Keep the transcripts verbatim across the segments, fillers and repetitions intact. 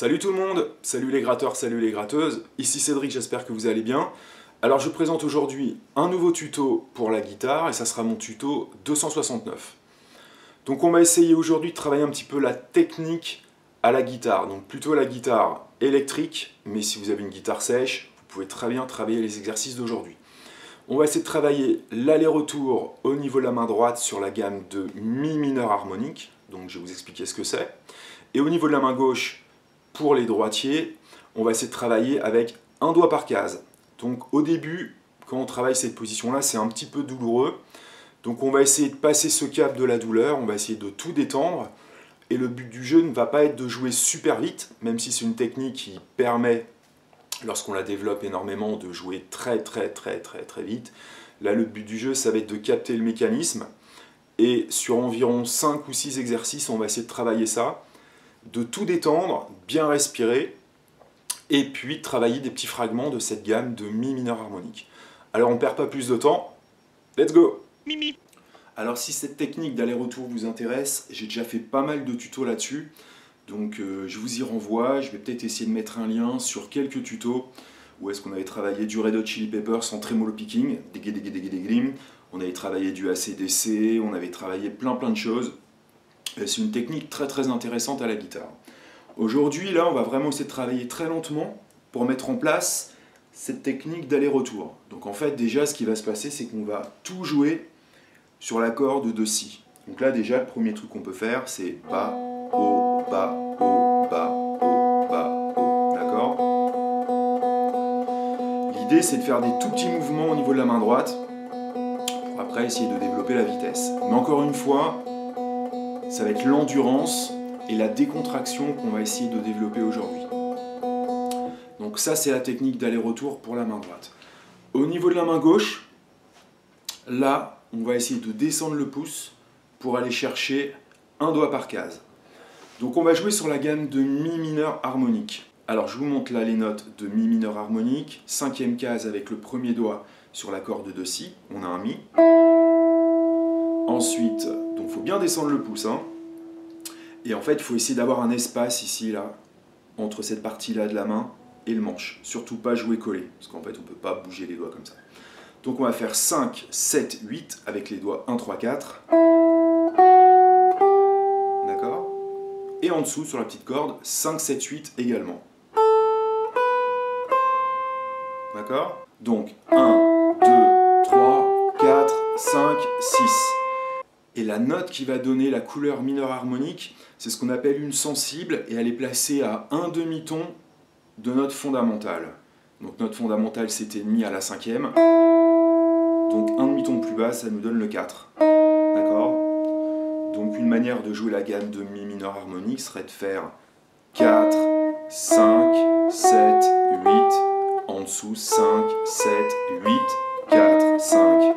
Salut tout le monde, salut les gratteurs, salut les gratteuses, ici Cédric, j'espère que vous allez bien. Alors je présente aujourd'hui un nouveau tuto pour la guitare et ça sera mon tuto deux cent soixante-neuf. Donc on va essayer aujourd'hui de travailler un petit peu la technique à la guitare, donc plutôt la guitare électrique, mais si vous avez une guitare sèche, vous pouvez très bien travailler les exercices d'aujourd'hui. On va essayer de travailler l'aller-retour au niveau de la main droite sur la gamme de mi mineur harmonique, donc je vais vous expliquer ce que c'est, et au niveau de la main gauche, pour les droitiers, on va essayer de travailler avec un doigt par case. Donc au début, quand on travaille cette position-là, c'est un petit peu douloureux. Donc on va essayer de passer ce cap de la douleur, on va essayer de tout détendre. Et le but du jeu ne va pas être de jouer super vite, même si c'est une technique qui permet, lorsqu'on la développe énormément, de jouer très très très très très vite. Là, le but du jeu, ça va être de capter le mécanisme. Et sur environ cinq ou six exercices, on va essayer de travailler ça, de tout détendre, bien respirer, et puis travailler des petits fragments de cette gamme de mi mineur harmonique. Alors on ne perd pas plus de temps, let's go Mimi. Alors si cette technique d'aller-retour vous intéresse, j'ai déjà fait pas mal de tutos là-dessus, donc euh, je vous y renvoie, je vais peut-être essayer de mettre un lien sur quelques tutos, où est-ce qu'on avait travaillé du Red Hot Chili Pepper sans trémolo picking, dégué dégué dégué dégué, on avait travaillé du A C D C, on avait travaillé plein plein de choses. C'est une technique très très intéressante à la guitare. Aujourd'hui, là, on va vraiment essayer de travailler très lentement pour mettre en place cette technique d'aller-retour. Donc en fait, déjà, ce qui va se passer, c'est qu'on va tout jouer sur la corde de Si. Donc là, déjà, le premier truc qu'on peut faire, c'est Ba, O, Ba, O, Ba, O, Ba, O. D'accord? L'idée, c'est de faire des tout petits mouvements au niveau de la main droite pour après essayer de développer la vitesse. Mais encore une fois, ça va être l'endurance et la décontraction qu'on va essayer de développer aujourd'hui. Donc ça, c'est la technique d'aller-retour pour la main droite. Au niveau de la main gauche, là, on va essayer de descendre le pouce pour aller chercher un doigt par case. Donc on va jouer sur la gamme de mi mineur harmonique. Alors je vous montre là les notes de mi mineur harmonique. Cinquième case avec le premier doigt sur la corde de Si, on a un mi. Ensuite, donc il faut bien descendre le pouce, hein. Et en fait, il faut essayer d'avoir un espace ici, là, entre cette partie-là de la main et le manche. Surtout pas jouer collé, parce qu'en fait, on ne peut pas bouger les doigts comme ça. Donc on va faire cinq, sept, huit avec les doigts un, trois, quatre. D'accord? Et en dessous, sur la petite corde, cinq, sept, huit également. D'accord? Donc un, deux, trois, quatre, cinq, six. Et la note qui va donner la couleur mineure harmonique, c'est ce qu'on appelle une sensible, et elle est placée à un demi-ton de note fondamentale. Donc note fondamentale, c'était mi à la cinquième. Donc un demi-ton plus bas, ça nous donne le quatre. D'accord? Donc une manière de jouer la gamme de mi mineur harmonique serait de faire quatre, cinq, sept, huit, en dessous cinq, sept, huit, quatre, cinq.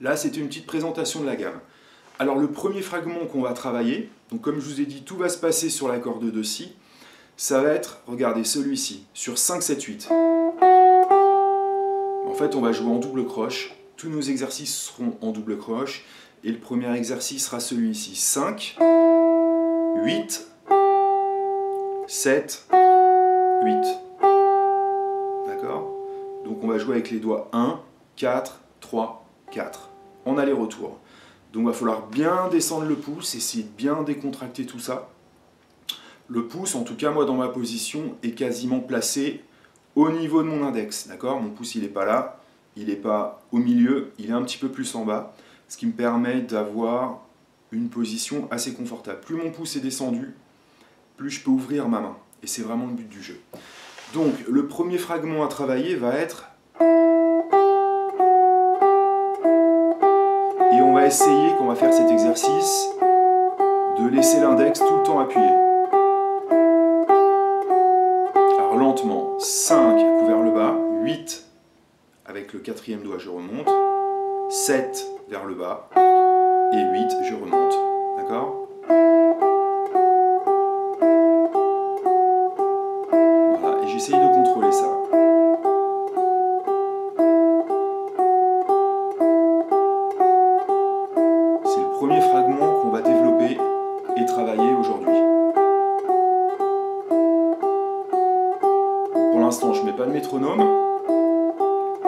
Là, c'était une petite présentation de la gamme. Alors, le premier fragment qu'on va travailler, donc comme je vous ai dit, tout va se passer sur la corde de Si, ça va être, regardez, celui-ci, sur cinq, sept, huit. En fait, on va jouer en double croche. Tous nos exercices seront en double croche. Et le premier exercice sera celui-ci, cinq, huit, sept, huit. D'accord? Donc, on va jouer avec les doigts un, quatre, trois, quatre. En aller-retour. Donc il va falloir bien descendre le pouce, essayer de bien décontracter tout ça. Le pouce, en tout cas moi dans ma position, est quasiment placé au niveau de mon index. D'accord? Mon pouce il n'est pas là, il n'est pas au milieu, il est un petit peu plus en bas, ce qui me permet d'avoir une position assez confortable. Plus mon pouce est descendu, plus je peux ouvrir ma main. Et c'est vraiment le but du jeu. Donc le premier fragment à travailler va être... Et on va essayer, quand on va faire cet exercice, de laisser l'index tout le temps appuyé. Alors lentement, cinq vers le bas, huit avec le quatrième doigt je remonte, sept vers le bas et huit je remonte. D'accord ? premier fragment qu'on va développer et travailler aujourd'hui. Pour l'instant, je ne mets pas le métronome.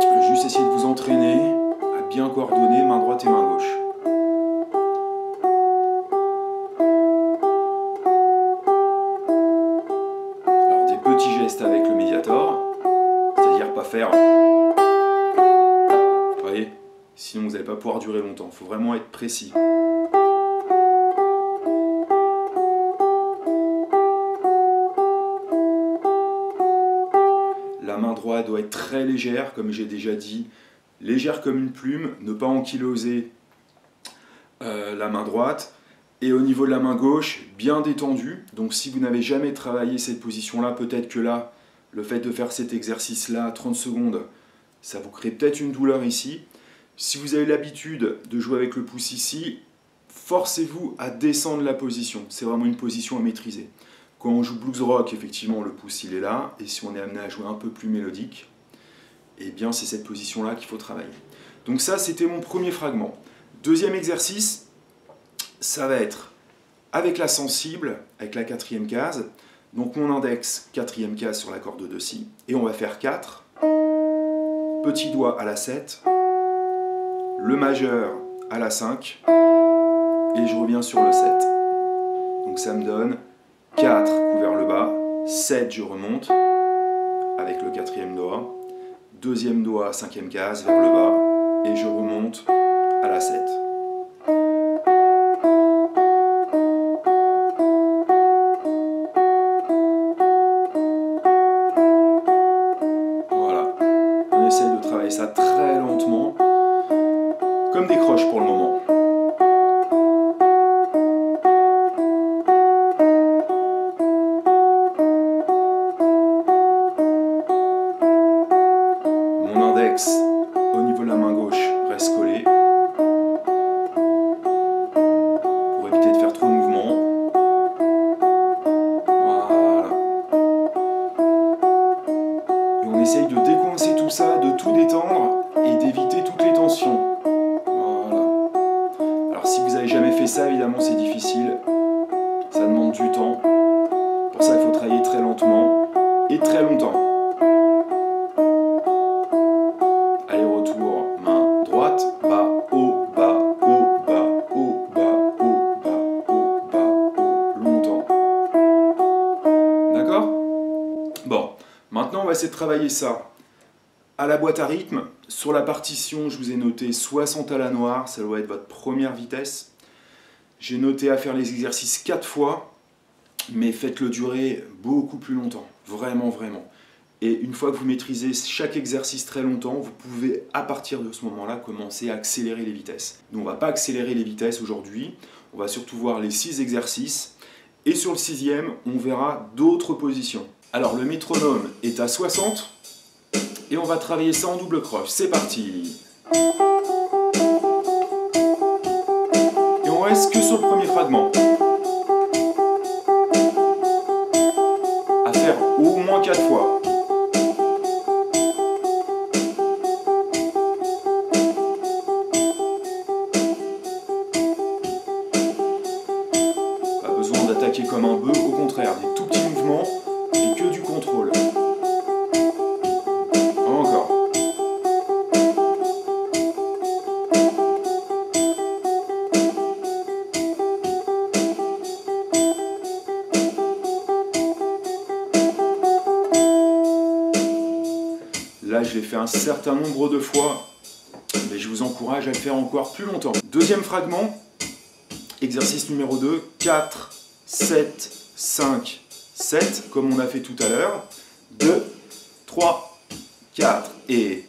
Je vais juste essayer de vous entraîner à bien coordonner main droite et main gauche. Alors, des petits gestes avec le médiator, c'est-à-dire pas faire... Vous voyez? Sinon, vous n'allez pas pouvoir durer longtemps. Il faut vraiment être précis. La main droite doit être très légère, comme j'ai déjà dit, légère comme une plume, ne pas ankyloser euh, la main droite. Et au niveau de la main gauche, bien détendue. Donc si vous n'avez jamais travaillé cette position-là, peut-être que là, le fait de faire cet exercice-là, trente secondes, ça vous crée peut-être une douleur ici. Si vous avez l'habitude de jouer avec le pouce ici, forcez-vous à descendre la position. C'est vraiment une position à maîtriser. Quand on joue blues rock, effectivement, le pouce, il est là. Et si on est amené à jouer un peu plus mélodique, eh bien, c'est cette position-là qu'il faut travailler. Donc ça, c'était mon premier fragment. Deuxième exercice, ça va être avec la sensible, avec la quatrième case. Donc mon index, quatrième case sur la corde de si. Et on va faire quatre. Petit doigt à la sept. Le majeur à la cinq, et je reviens sur le sept. Donc ça me donne quatre vers le bas, sept je remonte, avec le quatrième doigt, deuxième doigt, cinquième case, vers le bas, et je remonte à la sept. Voilà, on essaie de travailler ça très lentement. Comme des croches pour le moment. Mon index au niveau de la main gauche reste collé pour éviter de faire trop de mouvements. Voilà. Et on essaye de décoincer tout ça, de tout détendre et d'éviter toutes les tensions. Jamais fait ça, évidemment, c'est difficile, ça demande du temps, pour ça il faut travailler très lentement et très longtemps. Allez, retour, main droite, bas, haut, bas, haut, bas, haut, bas, haut, bas, haut, bas, haut, longtemps. D'accord? Bon, maintenant on va essayer de travailler ça à la boîte à rythme. Sur la partition, je vous ai noté soixante à la noire, ça doit être votre première vitesse. J'ai noté à faire les exercices quatre fois, mais faites-le durer beaucoup plus longtemps, vraiment, vraiment. Et une fois que vous maîtrisez chaque exercice très longtemps, vous pouvez, à partir de ce moment-là, commencer à accélérer les vitesses. Nous, on ne va pas accélérer les vitesses aujourd'hui, on va surtout voir les six exercices, et sur le sixième, on verra d'autres positions. Alors, le métronome est à soixante, et on va travailler ça en double croche. C'est parti! Est-ce que sur le premier fragment, à faire au moins quatre fois. Pas besoin d'attaquer comme un bœuf, au contraire, des tout petits mouvements et que du contrôle. Là, je l'ai fait un certain nombre de fois, mais je vous encourage à le faire encore plus longtemps. Deuxième fragment, exercice numéro deux, quatre, sept, cinq, sept, comme on a fait tout à l'heure. deux, trois, quatre, et...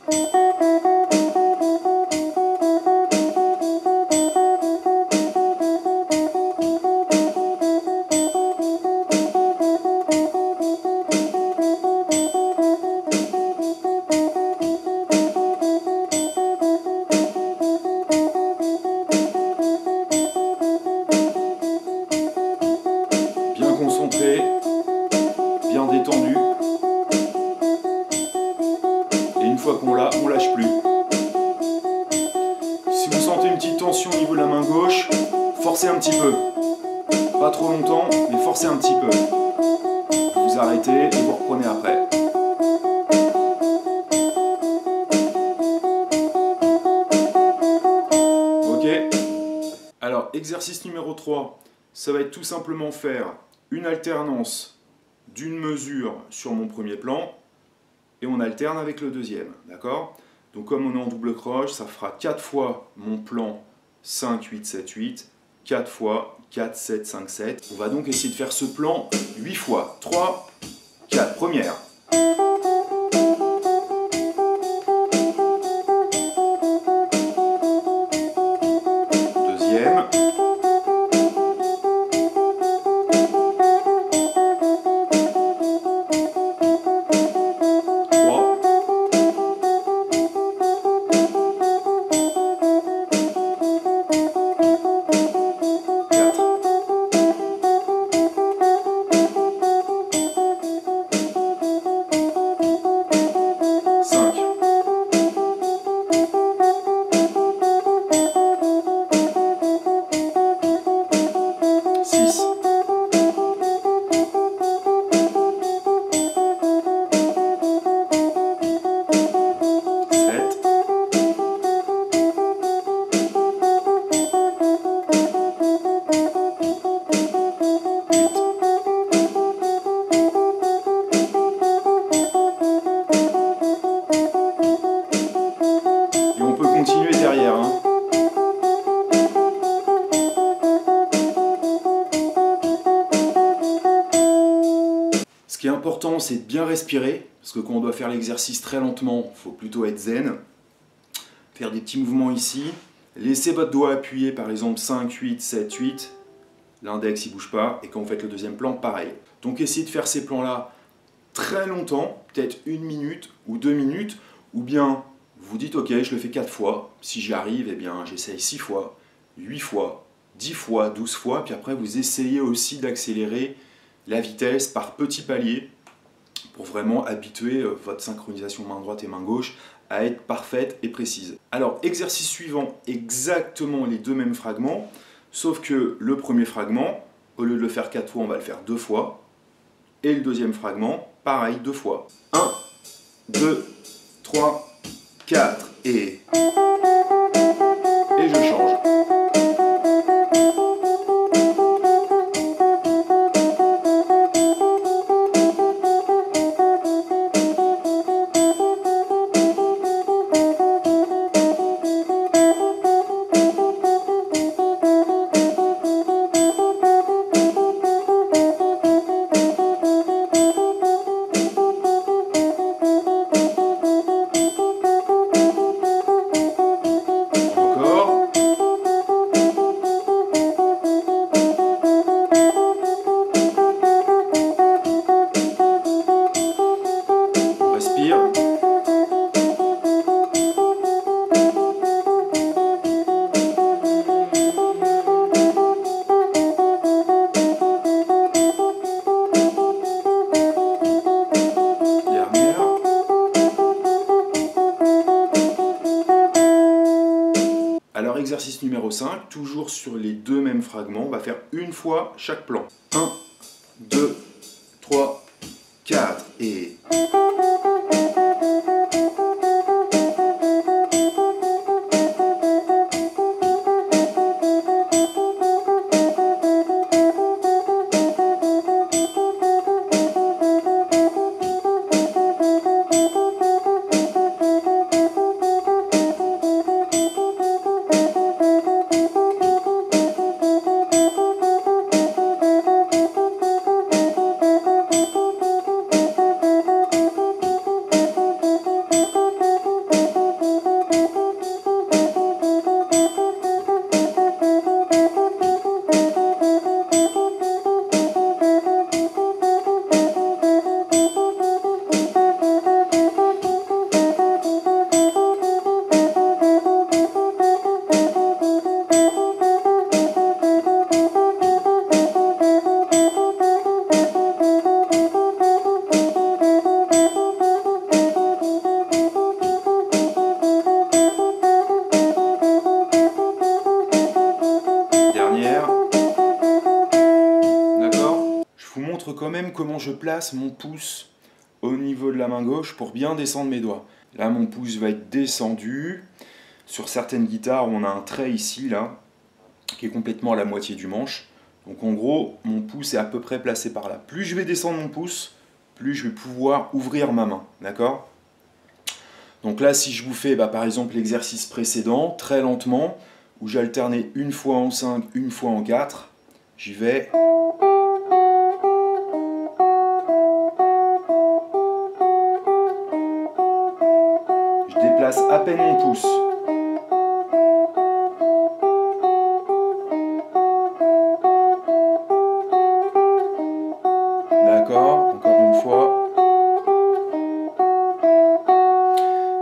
bien détendu, et une fois qu'on l'a, on lâche plus. petite tension au niveau de la main gauche, forcez un petit peu, pas trop longtemps, mais forcez un petit peu, vous arrêtez et vous reprenez après. Ok. Alors exercice numéro trois, ça va être tout simplement faire une alternance d'une mesure sur mon premier plan et on alterne avec le deuxième, d'accord? Donc comme on est en double croche, ça fera quatre fois mon plan cinq, huit, sept, huit, quatre fois quatre, sept, cinq, sept. On va donc essayer de faire ce plan huit fois. trois, quatre, première. Deuxième. Ce qui est important, c'est de bien respirer, parce que quand on doit faire l'exercice très lentement, il faut plutôt être zen. Faire des petits mouvements ici. Laissez votre doigt appuyer, par exemple cinq, huit, sept, huit. L'index, il bouge pas. Et quand vous faites le deuxième plan, pareil. Donc essayez de faire ces plans-là très longtemps, peut-être une minute ou deux minutes. Ou bien, vous dites, ok, je le fais quatre fois. Si j'y arrive, eh bien, j'essaye six fois, huit fois, dix fois, douze fois. Puis après, vous essayez aussi d'accélérer la vitesse par petits paliers pour vraiment habituer votre synchronisation main droite et main gauche à être parfaite et précise. Alors, exercice suivant, exactement les deux mêmes fragments, sauf que le premier fragment, au lieu de le faire quatre fois, on va le faire deux fois. Et le deuxième fragment, pareil, deux fois. un, deux, trois, quatre et... Et je change. Alors exercice numéro cinq, toujours sur les deux mêmes fragments, on va faire une fois chaque plan. un, deux, trois, quatre et... Thank you. montre quand même comment je place mon pouce au niveau de la main gauche pour bien descendre mes doigts. Là, mon pouce va être descendu. Sur certaines guitares, on a un trait ici, là, qui est complètement à la moitié du manche. Donc en gros, mon pouce est à peu près placé par là. Plus je vais descendre mon pouce, plus je vais pouvoir ouvrir ma main, d'accord? Donc là, si je vous fais, bah, par exemple, l'exercice précédent, très lentement, où j'alternais une fois en cinq, une fois en quatre, j'y vais... Je déplace à peine mon pouce. D'accord, encore une fois.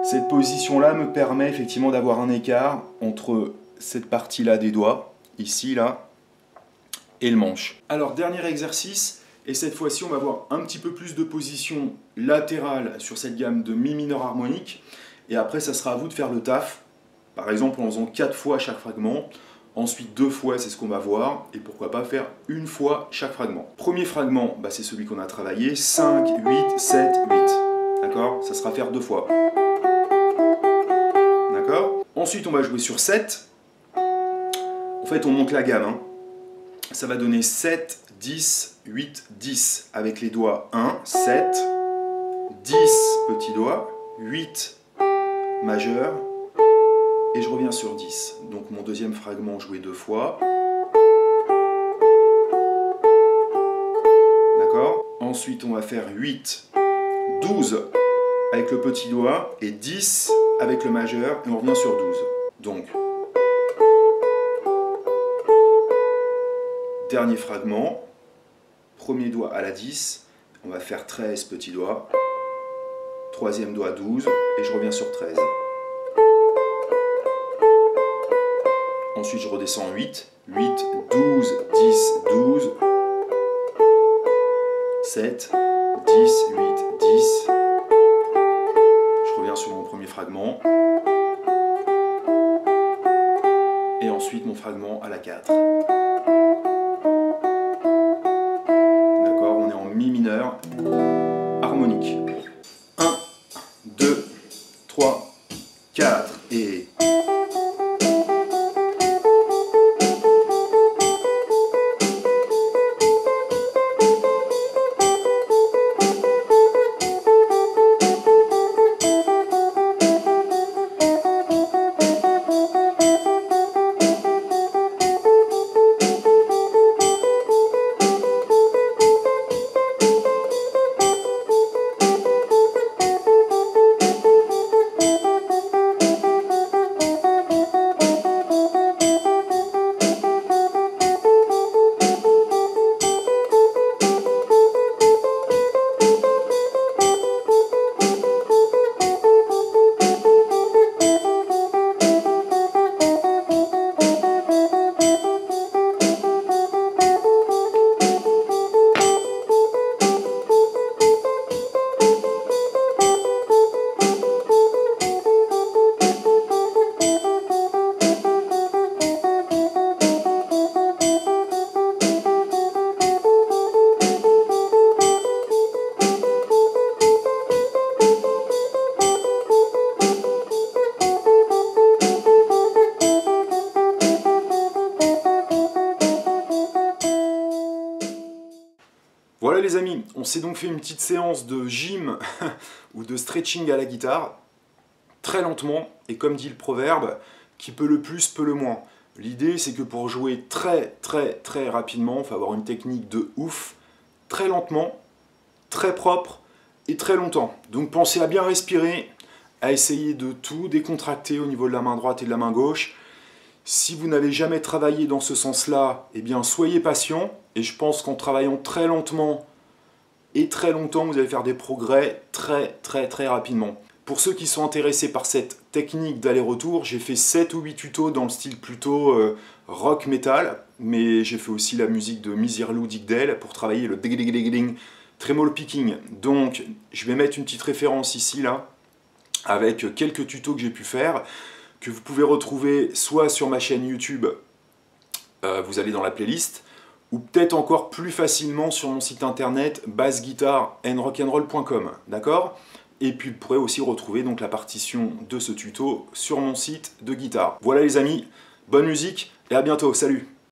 Cette position-là me permet effectivement d'avoir un écart entre cette partie-là des doigts, ici, là, et le manche. Alors, dernier exercice, et cette fois-ci, on va avoir un petit peu plus de position latérale sur cette gamme de mi mineur harmonique, et après, ça sera à vous de faire le taf, par exemple en faisant quatre fois chaque fragment, ensuite deux fois, c'est ce qu'on va voir, et pourquoi pas faire une fois chaque fragment. Premier fragment, bah, c'est celui qu'on a travaillé, cinq, huit, sept, huit, d'accord? Ça sera faire deux fois. D'accord? Ensuite, on va jouer sur sept. En fait, on monte la gamme, hein. Ça va donner sept, dix, huit, dix avec les doigts un, sept, dix petit doigt, huit majeur et je reviens sur dix. Donc mon deuxième fragment joué deux fois. D'accord? Ensuite on va faire huit, douze avec le petit doigt et dix avec le majeur et on revient sur douze. Donc dernier fragment, premier doigt à la dix, on va faire treize petit doigt, troisième doigt douze, et je reviens sur treize. Ensuite je redescends en huit, huit, douze, dix, douze, sept, dix, huit, dix, je reviens sur mon premier fragment, et ensuite mon fragment à la quatre. Mi mineur, harmonique. un, deux, trois, quatre et... Voilà les amis, on s'est donc fait une petite séance de gym ou de stretching à la guitare, très lentement, et comme dit le proverbe, qui peut le plus peut le moins. L'idée c'est que pour jouer très très très rapidement, il faut avoir une technique de ouf, très lentement, très propre et très longtemps. Donc pensez à bien respirer, à essayer de tout décontracter au niveau de la main droite et de la main gauche. Si vous n'avez jamais travaillé dans ce sens-là, eh bien soyez patient. Et je pense qu'en travaillant très lentement et très longtemps, vous allez faire des progrès très très très rapidement. Pour ceux qui sont intéressés par cette technique d'aller-retour, j'ai fait sept ou huit tutos dans le style plutôt euh, rock metal, mais j'ai fait aussi la musique de Misirlou Digdel pour travailler le ding-ding-ding-ding tremolo picking. Donc je vais mettre une petite référence ici là, avec quelques tutos que j'ai pu faire, que vous pouvez retrouver soit sur ma chaîne YouTube, euh, vous allez dans la playlist, ou peut-être encore plus facilement sur mon site internet bass guitare and rock n roll point com, d'accord? Et puis vous pourrez aussi retrouver donc la partition de ce tuto sur mon site de guitare. Voilà les amis, bonne musique et à bientôt, salut!